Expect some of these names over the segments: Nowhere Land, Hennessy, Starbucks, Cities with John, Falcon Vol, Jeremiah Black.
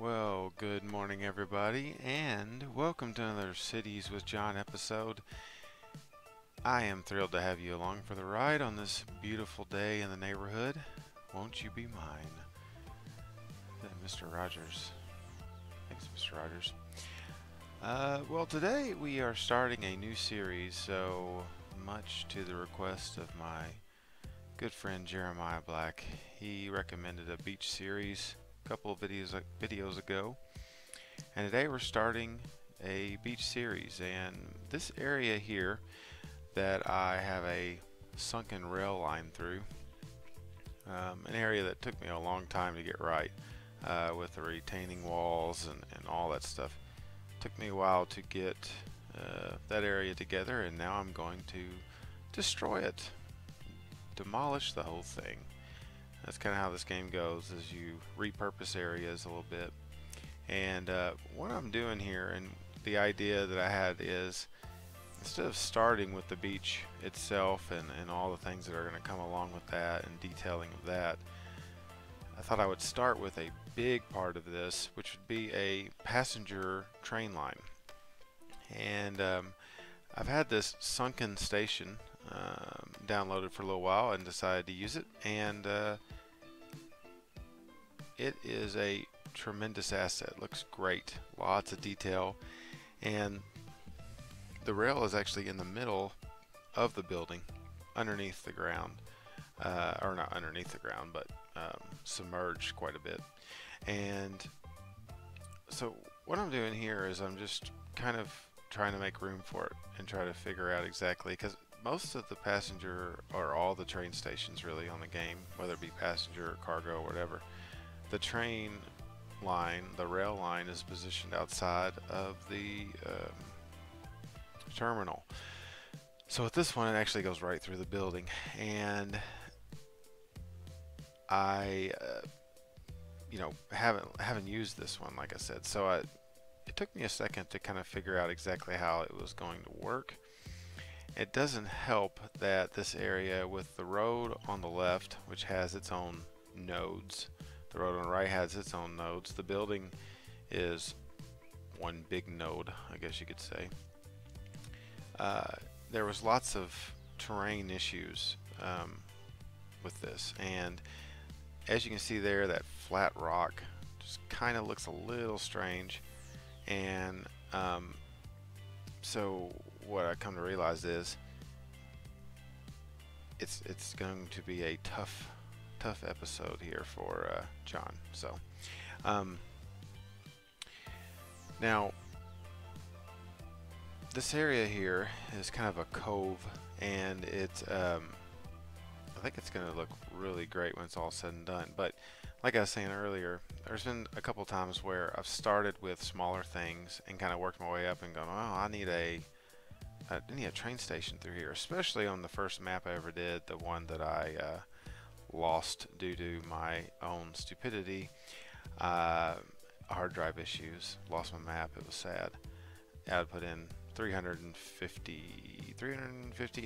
Well, good morning everybody, and welcome to another Cities with John episode. I am thrilled to have you along for the ride on this beautiful day in the neighborhood. Won't you be mine? Mr. Rogers. Thanks, Mr. Rogers. Well, today we are starting a new series, so much to the request of my good friend Jeremiah Black. He recommended a beach series a couple of videos ago, and today we're starting a beach series. And this area here that I have a sunken rail line through, an area that took me a long time to get right, with the retaining walls and all that stuff. Took me a while to get that area together, and now I'm going to destroy it, demolish the whole thing. That's kind of how this game goes, is you repurpose areas a little bit. And what I'm doing here, and the idea that I had, is instead of starting with the beach itself and all the things that are going to come along with that and detailing of that, I thought I would start with a big part of this, which would be a passenger train line. And I've had this sunken station downloaded for a little while and decided to use it, and it is a tremendous asset. Looks great, lots of detail, and the rail is actually in the middle of the building, underneath the ground, or not underneath the ground, but submerged quite a bit. And so what I'm doing here is I'm just kind of trying to make room for it and try to figure out exactly, because most of the passenger, or all the train stations really on the game, whether it be passenger or cargo or whatever, the train line, the rail line, is positioned outside of the terminal. So with this one, it actually goes right through the building, and I you know, haven't used this one, like I said, so it took me a second to kind of figure out exactly how it was going to work. It doesn't help that this area with the road on the left, which has its own nodes, the road on the right has its own nodes, the building is one big node, I guess you could say. There was lots of terrain issues with this, and as you can see there, that flat rock just kind of looks a little strange. And so what I come to realize is it's going to be a tough episode here for John. So now this area here is kind of a cove, and it's I think it's going to look really great when it's all said and done. But like I was saying earlier, there's been a couple times where I've started with smaller things and kind of worked my way up and gone, oh, I need a train station through here, especially on the first map I ever did, the one that I lost due to my own stupidity, hard drive issues, lost my map, it was sad. I had put in 350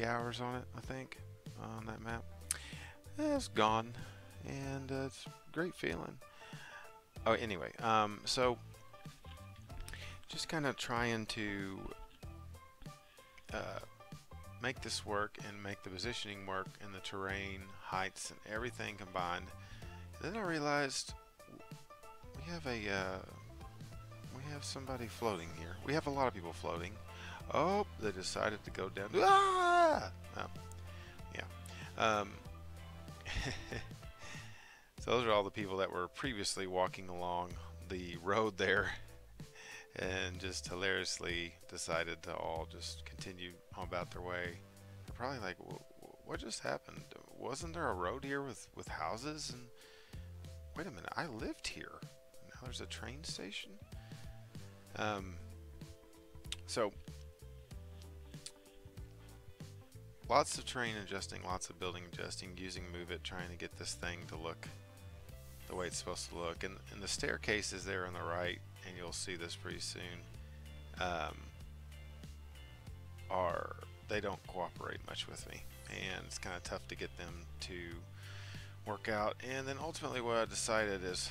hours on it, I think, on that map. It's gone, and it's a great feeling. Oh, anyway, so just kind of trying to make this work and make the positioning work and the terrain, heights, and everything combined. And then I realized we have a we have somebody floating here. We have a lot of people floating. Oh, they decided to go down. Ah! Oh. Yeah. So those are all the people that were previously walking along the road there, and just hilariously decided to all just continue on about their way. They're probably like, what just happened? Wasn't there a road here with houses? And wait a minute, I lived here. Now there's a train station? So lots of terrain adjusting, lots of building adjusting, using Move It, trying to get this thing to look the way it's supposed to look. And the staircase is there on the right, and you'll see this pretty soon, they don't cooperate much with me, and it's kind of tough to get them to work out. And then ultimately what I decided is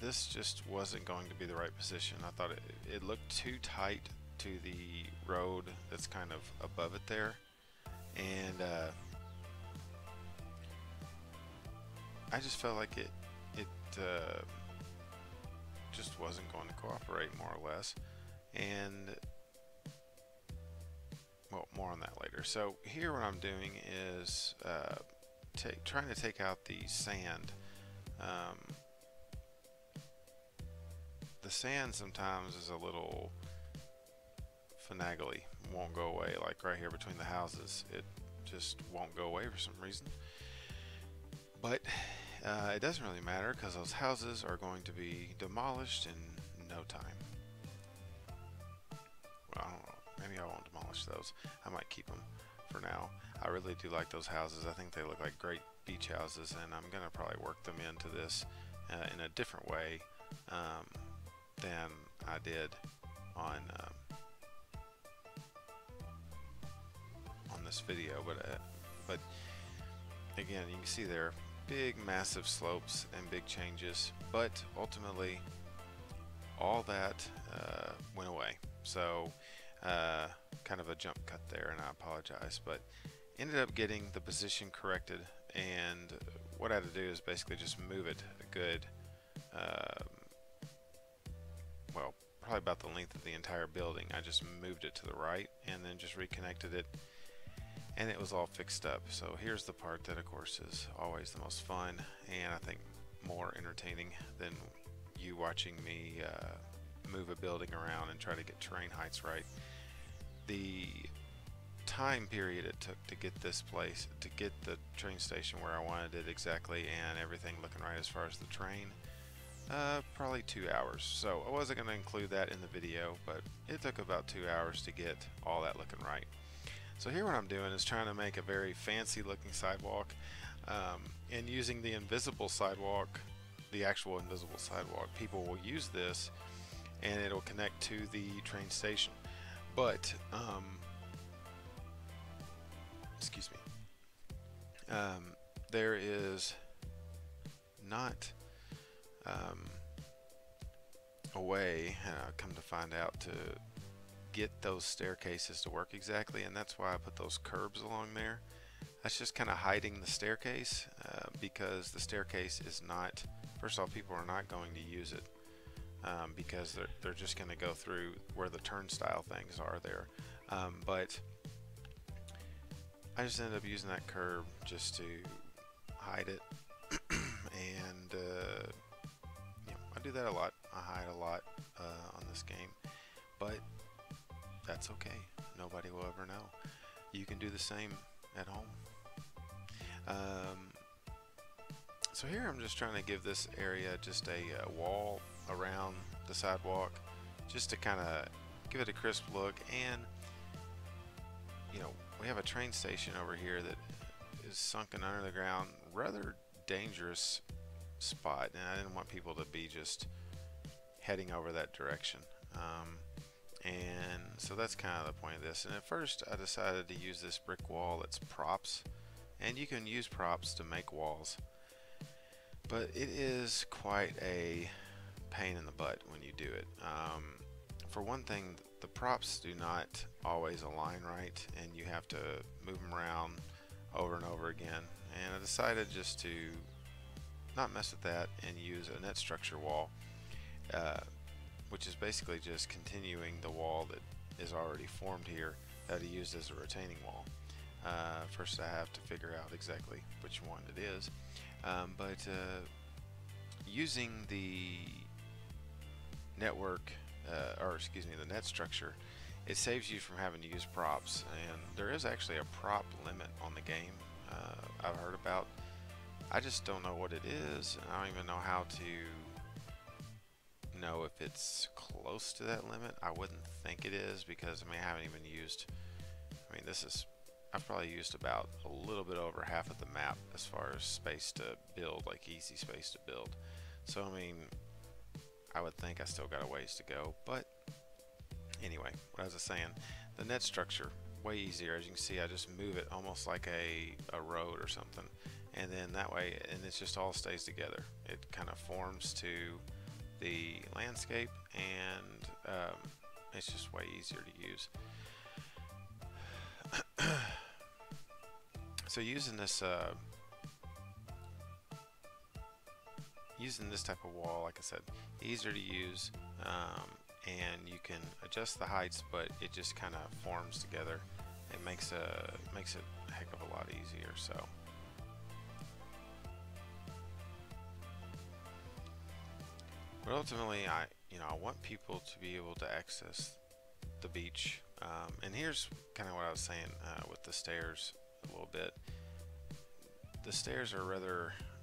this just wasn't going to be the right position. I thought it looked too tight to the road that's kind of above it there, and I just felt like it just wasn't going to cooperate, more or less. And well, more on that later. So here what I'm doing is trying to take out the sand. The sand sometimes is a little finagly, won't go away. Like right here between the houses, it just won't go away for some reason. But it doesn't really matter, because those houses are going to be demolished in no time. Well, I don't know. Maybe I won't demolish those. I might keep them for now. I really do like those houses. I think they look like great beach houses, and I'm going to probably work them into this in a different way than I did on this video. But again, you can see there, big massive slopes and big changes, but ultimately all that went away. So kind of a jump cut there, and I apologize, but ended up getting the position corrected. And what I had to do is basically just move it a good, well, probably about the length of the entire building. I just moved it to the right and then just reconnected it, and it was all fixed up. So here's the part that of course is always the most fun, and I think more entertaining than you watching me move a building around and try to get terrain heights right. The time period it took to get this place, to get the train station where I wanted it exactly and everything looking right as far as the train, probably 2 hours. So I wasn't going to include that in the video, but it took about 2 hours to get all that looking right. So here what I'm doing is trying to make a very fancy looking sidewalk, and using the invisible sidewalk, the actual invisible sidewalk. People will use this and it'll connect to the train station. But, excuse me, there is not a way, I've come to find out, to get those staircases to work exactly, and that's why I put those curbs along there. That's just kind of hiding the staircase, because the staircase is not, first of all, people are not going to use it, because they're just going to go through where the turnstile things are there. But I just ended up using that curb just to hide it. And yeah, I do that a lot. I hide a lot on this game, but that's okay. Nobody will ever know. You can do the same at home. So here I'm just trying to give this area just a wall around the sidewalk, just to kind of give it a crisp look. And you know, we have a train station over here that is sunken under the ground, rather dangerous spot, and I didn't want people to be just heading over that direction. And so that's kind of the point of this. And at first I decided to use this brick wall that's props, and you can use props to make walls, but it is quite a pain in the butt when you do it. For one thing, the props do not always align right, and you have to move them around over and over again. And I decided just to not mess with that and use a net structure wall, which is basically just continuing the wall that is already formed here that I used as a retaining wall. First I have to figure out exactly which one it is, but using the network, or excuse me, the net structure, it saves you from having to use props. And there is actually a prop limit on the game, I've heard about. I just don't know what it is, and I don't even know how to know if it's close to that limit. I wouldn't think it is, because I mean, I haven't even used, I mean, this is, I've probably used about a little bit over half of the map as far as space to build, like easy space to build. So I mean, I would think I still got a ways to go. But anyway, what was I saying? The net structure, way easier. As you can see, I just move it almost like a road or something, and then that way, and it just all stays together. It kind of forms to the landscape, and it's just way easier to use. So using this type of wall, like I said, easier to use, and you can adjust the heights, but it just kind of forms together. It makes it a heck of a lot easier. So but ultimately, I want people to be able to access the beach. And here's kind of what I was saying with the stairs a little bit. The stairs are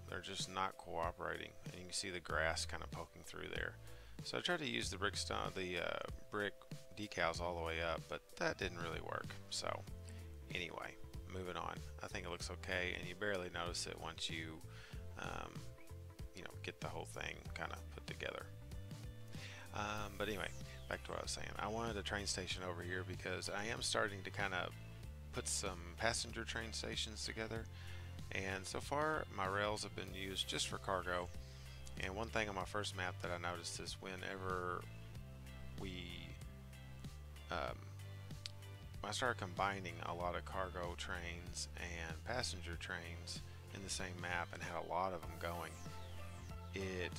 they're just not cooperating, and you can see the grass kind of poking through there. So I tried to use the brick decals all the way up, but that didn't really work. So anyway, moving on. I think it looks okay, and you barely notice it once you get the whole thing kind of put together. But anyway, back to what I was saying. I wanted a train station over here because I am starting to kind of put some passenger train stations together, and so far my rails have been used just for cargo. And one thing on my first map that I noticed is whenever I started combining a lot of cargo trains and passenger trains in the same map and had a lot of them going, it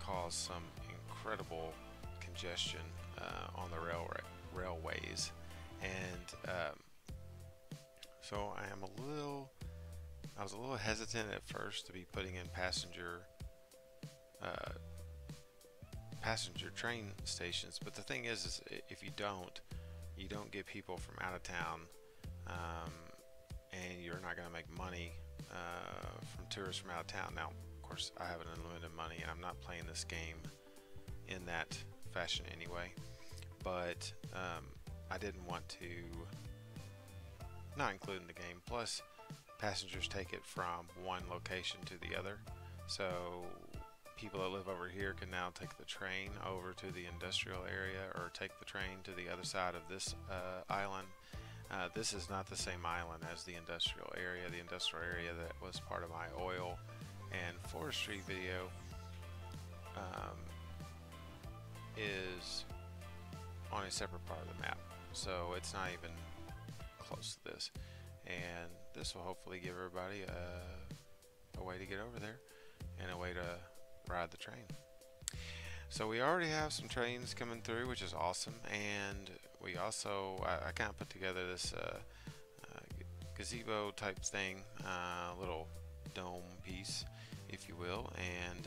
caused some incredible congestion on the railways, and so I was a little hesitant at first to be putting in passenger train stations. But the thing is if you don't get people from out of town, and you're not going to make money from tourists from out of town. Now, of course, I have an unlimited money, and I'm not playing this game in that fashion anyway, but I didn't want to not include in the game. Plus, passengers take it from one location to the other, so people that live over here can now take the train over to the industrial area, or take the train to the other side of this island. This is not the same island as the industrial area. The industrial area that was part of my oil and forestry video is on a separate part of the map, so it's not even close to this. And this will hopefully give everybody a way to get over there and a way to ride the train. So we already have some trains coming through, which is awesome. And we also, I kind of put together this gazebo type thing, little dome piece, if you will. And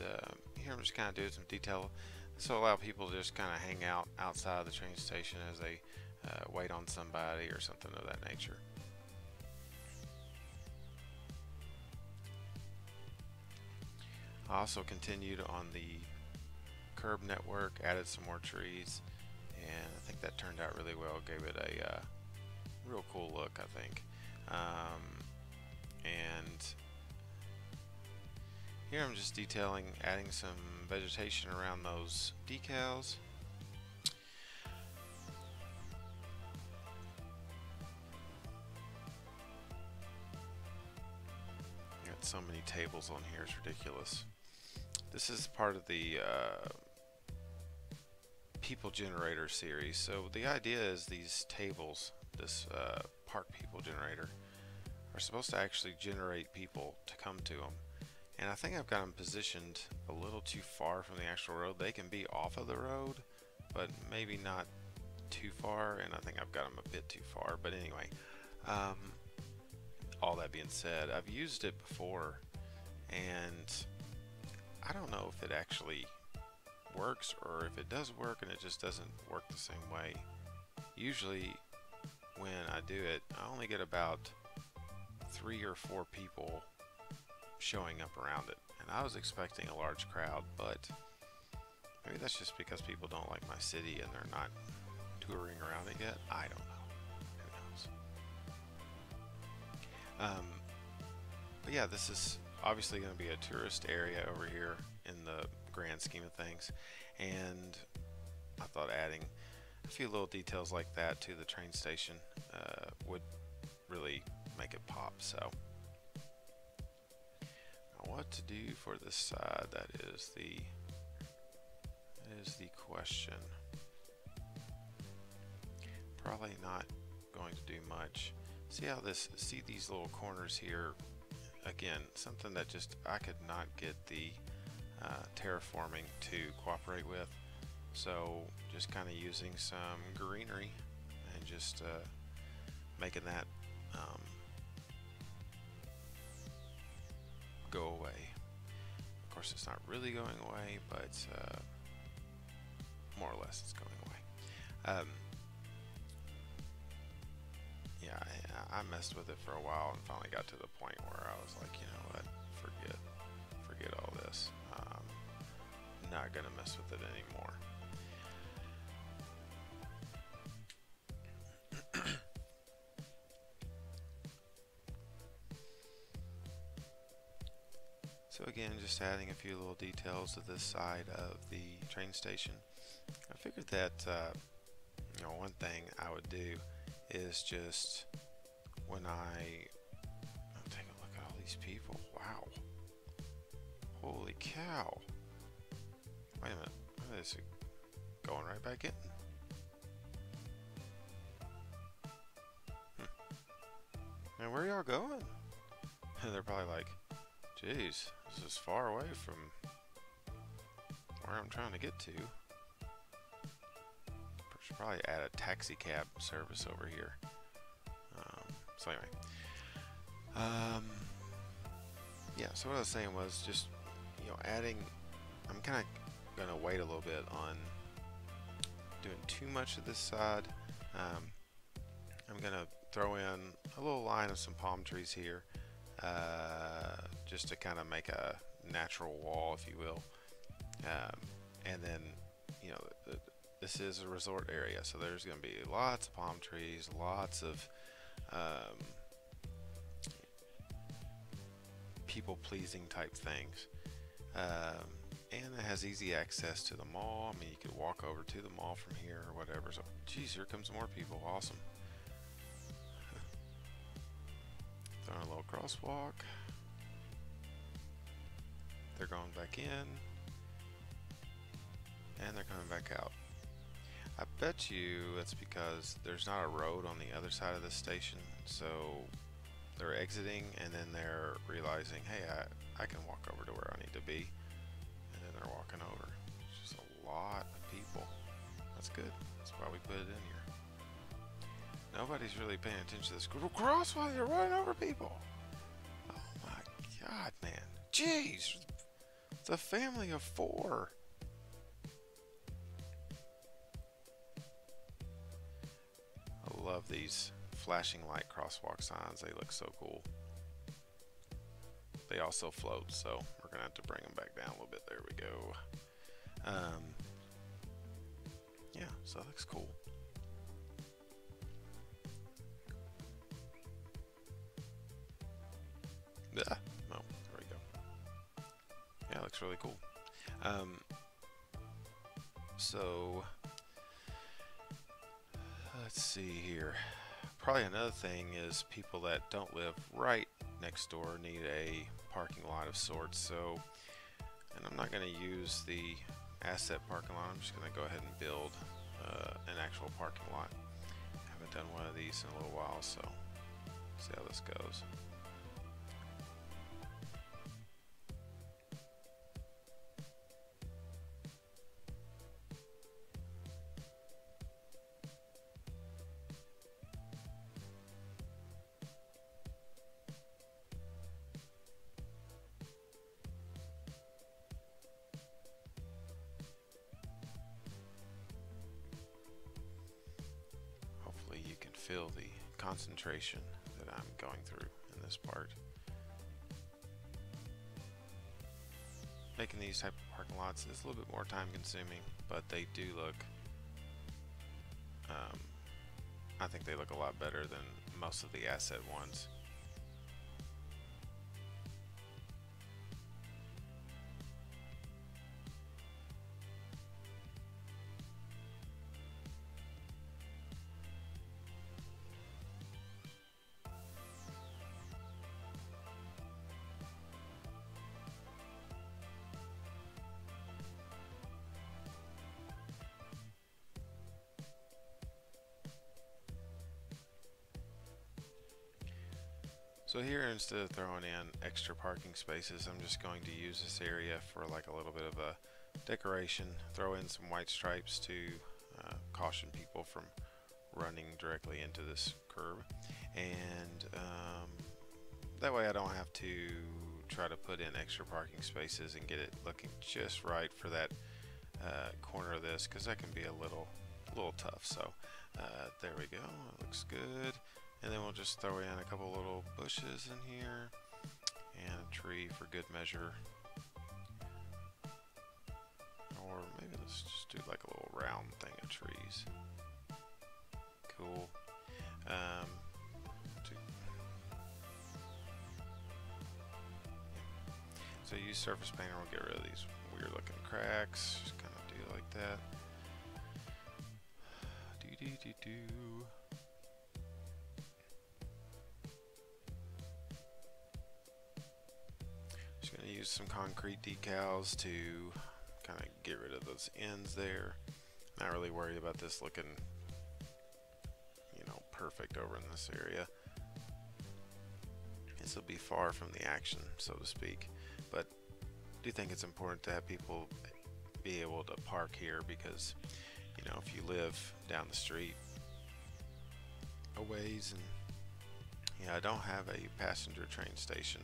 here I'm just kind of doing some detail. This will allow people to just kind of hang out outside of the train station as they wait on somebody or something of that nature. I also continued on the curb network, added some more trees, and I think that turned out really well. Gave it a real cool look, I think. And here I'm just detailing, adding some vegetation around those decals. Got so many tables on here, it's ridiculous. This is part of the people generator series. So the idea is these tables, this park people generator, are supposed to actually generate people to come to them. And I think I've got them positioned a little too far from the actual road. They can be off of the road, but maybe not too far. And I think I've got them a bit too far. But anyway, all that being said, I've used it before, and I don't know if it actually works, or if it does work and it just doesn't work the same way. Usually when I do it, I only get about 3 or 4 people showing up around it, and I was expecting a large crowd, but maybe that's just because people don't like my city and they're not touring around it yet. I don't know. Who knows? But yeah, this is obviously going to be a tourist area over here in the grand scheme of things, and I thought adding a few little details like that to the train station would really make it pop. So now what to do for this side, that is the is the question. Probably not going to do much. See how this, see these little corners here? Again, something that just, I could not get the terraforming to cooperate with. So just kind of using some greenery and just making that go away. Of course, it's not really going away, but more or less it's going away. Yeah, I messed with it for a while and finally got to the point where I was like, you know what, forget all this. I'm not gonna mess with it anymore. So again, just adding a few little details to this side of the train station. I figured that you know, one thing I would do is just when I'll take a look at all these people. Wow, holy cow! Wait a minute, what is it going right back in? And where are y'all going? They're probably like, "Jeez, this is far away from where I'm trying to get to." Should probably add a taxi cab service over here. So anyway, yeah. So what I was saying was just, you know, adding. I'm kind of gonna wait a little bit on doing too much of this side. I'm gonna throw in a little line of some palm trees here, just to kind of make a natural wall, if you will. And then, you know. This is a resort area, so there's going to be lots of palm trees, lots of people-pleasing type things. And it has easy access to the mall. I mean, you could walk over to the mall from here or whatever. So, geez, here comes more people. Awesome. Throwing a little crosswalk. They're going back in. And they're coming back out. I bet you that's because there's not a road on the other side of the station, so they're exiting and then they're realizing, hey, I can walk over to where I need to be, and then they're walking over. It's just a lot of people. That's good. That's why we put it in here. Nobody's really paying attention to this cross while you're running over people. Oh my god, man. Jeez, it's a family of four. Love these flashing light crosswalk signs. They look so cool. They also float, so we're gonna have to bring them back down a little bit. There we go. Yeah, so that looks cool. Ah, no, there we go. Yeah, it looks really cool. So let's see here. Probably another thing is people that don't live right next door need a parking lot of sorts. So, and I'm not going to use the asset parking lot. I'm just going to go ahead and build an actual parking lot. I haven't done one of these in a little while, so see how this goes. Feel the concentration that I'm going through in this part. Making these type of parking lots is a little bit more time consuming, but they do look, I think they look a lot better than most of the asset ones. So here, instead of throwing in extra parking spaces, I'm just going to use this area for like a little bit of a decoration, throw in some white stripes to caution people from running directly into this curb, and that way I don't have to try to put in extra parking spaces and get it looking just right for that corner of this, because that can be a little tough. So there we go, it looks good. And then we'll just throw in a couple little bushes in here and a tree for good measure. Or maybe let's just do like a little round thing of trees. Cool. So use surface painter, we'll get rid of these weird looking cracks. Just kind of do like that. Just going to use some concrete decals to kind of get rid of those ends there. Not really worried about this looking, you know, perfect over in this area. This will be far from the action, so to speak, but I do think it's important to have people be able to park here, because, you know, if you live down the street a ways and, you know, I don't have a passenger train station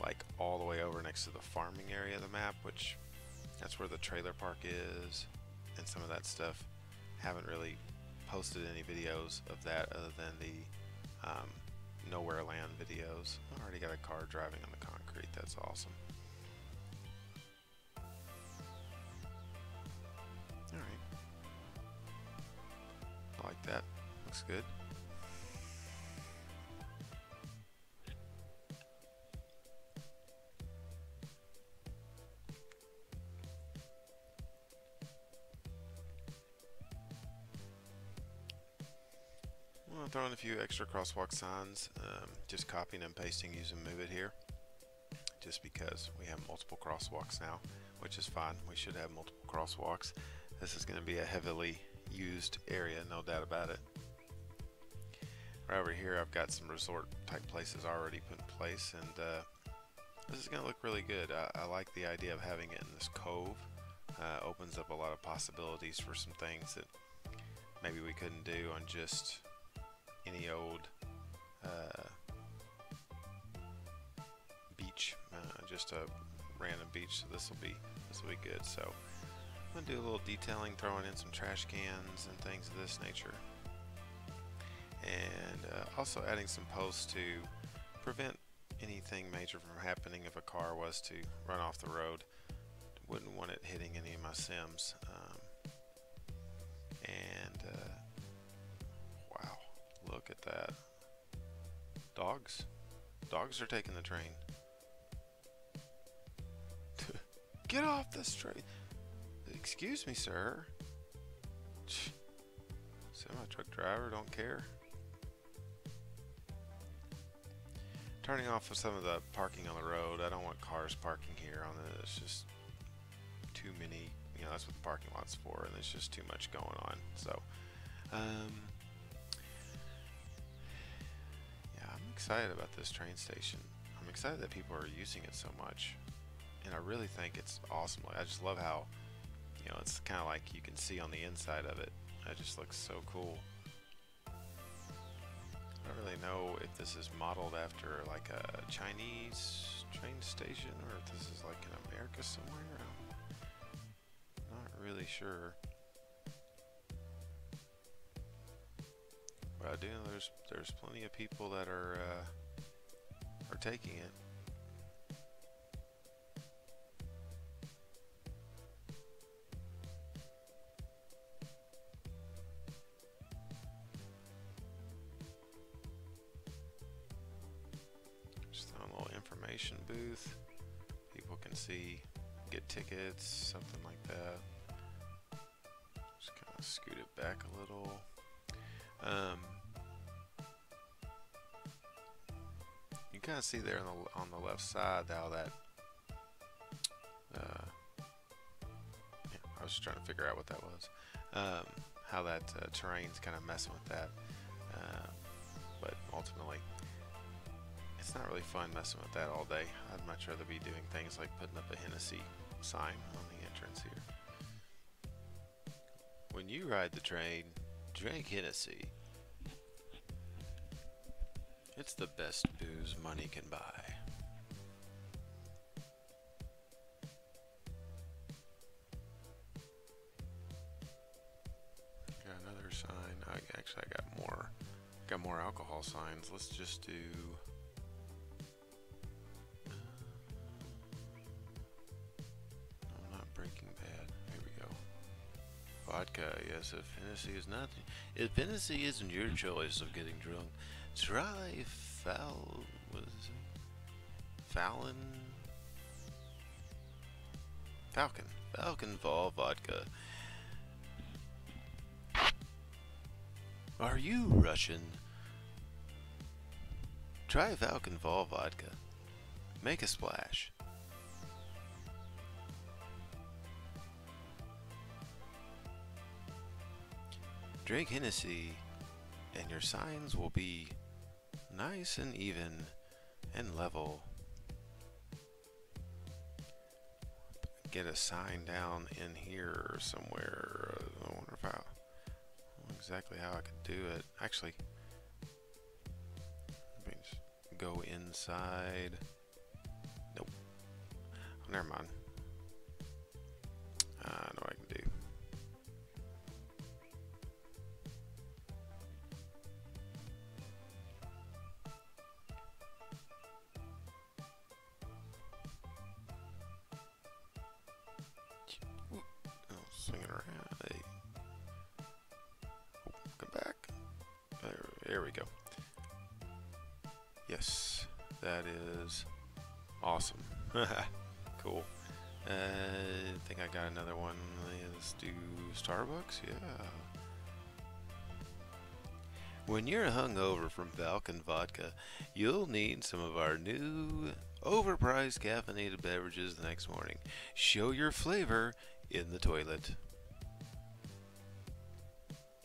like all the way over next to the farming area of the map, which that's where the trailer park is and some of that stuff. Haven't really posted any videos of that other than the Nowhere Land videos. I already got a car driving on the concrete, that's awesome. Alright. Like that. Looks good. Throw in a few extra crosswalk signs, just copying and pasting using Move It here, just because we have multiple crosswalks now, which is fine. We should have multiple crosswalks. This is going to be a heavily used area, no doubt about it. Right over here I've got some resort type places already put in place, and this is going to look really good. I like the idea of having it in this cove. Opens up a lot of possibilities for some things that maybe we couldn't do on just any old beach, just a random beach. So this will be good. So I'm gonna do a little detailing, throwing in some trash cans and things of this nature, and also adding some posts to prevent anything major from happening if a car was to run off the road. Wouldn't want it hitting any of my Sims, and wow. Look at that. Dogs are taking the train. Get off this train. Excuse me, sir. Semi-truck driver, don't care. Turning off of some of the parking on the road. I don't want cars parking here on it. It's just too many. You know, that's what the parking lot's for, and there's just too much going on. So, I'm excited about this train station. I'm excited that people are using it so much, and I really think it's awesome. I just love how, you know, it's kind of like you can see on the inside of it. It just looks so cool. I don't really know if this is modeled after like a Chinese train station or if this is like in America somewhere. I'm not really sure. But I do know there's plenty of people that are taking it. Just a little information booth. People can see, get tickets, something like that. Just kind of scoot it back a little. You kind of see there on the left side how that I was just trying to figure out what that was, how that terrain's kind of messing with that, but ultimately it's not really fun messing with that all day. I'd much rather be doing things like putting up a Hennessy sign on the entrance here. When you ride the train, drink Hennessy. It's the best booze money can buy. Got another sign. Actually, I got more. Got more alcohol signs. Let's just do. I'm not Breaking Bad. Here we go. Vodka. Yes, if Hennessy is not. If Hennessy isn't your choice of getting drunk, try Falcon Vol vodka. Are you Russian? Try Falcon Vol vodka. Make a splash. Drink Hennessy, and your signs will be nice and even and level. Get a sign down in here somewhere. I wonder if I exactly how I could do it. Actually, let me just go inside. Nope. Oh, never mind. I know what I can do. There we go. Yes, that is awesome. Cool. I think I got another one. Let's do Starbucks. Yeah. When you're hungover from Falcon vodka, you'll need some of our new overpriced caffeinated beverages the next morning. Show your flavor in the toilet.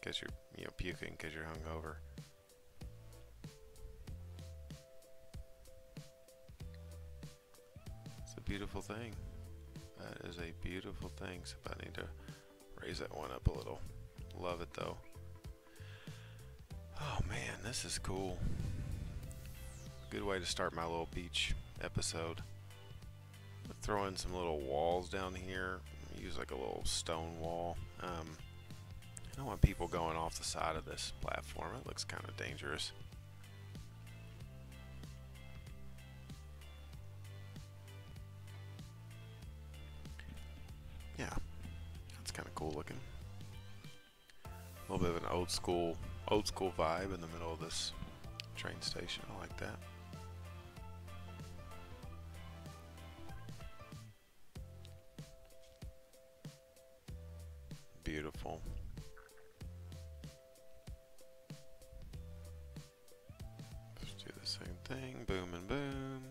Because you're, puking because you're hungover. Beautiful thing. That is a beautiful thing. So I need to raise that one up a little. Love it though. Oh man, this is cool. Good way to start my little beach episode. Throw in some little walls down here. Use like a little stone wall. I don't want people going off the side of this platform. It looks kind of dangerous. Looking a little bit of an old school vibe in the middle of this train station. I like that. Beautiful. Let's do the same thing. Boom and boom.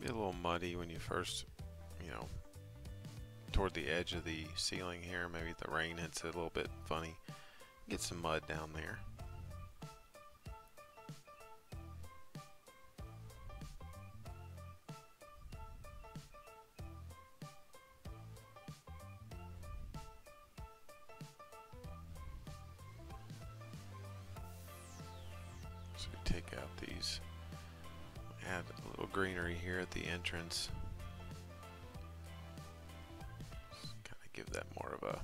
A little muddy when you first, toward the edge of the ceiling here. Maybe the rain hits it a little bit funny. Get some mud down there. So we take out these. Add a little greenery here at the entrance. Just kind of give that more of a.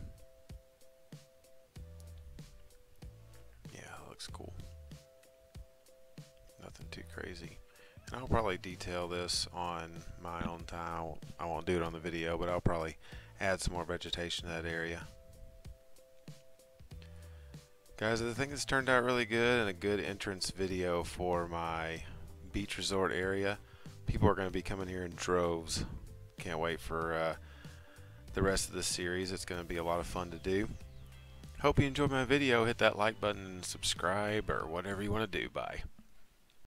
Yeah, it looks cool. Nothing too crazy. And I'll probably detail this on my own time. I won't do it on the video, but I'll probably add some more vegetation to that area. Guys, I think this turned out really good and a good entrance video for my beach resort area. People are going to be coming here in droves. Can't wait for the rest of the series. It's going to be a lot of fun to do. Hope you enjoyed my video. Hit that like button and subscribe or whatever you want to do. Bye.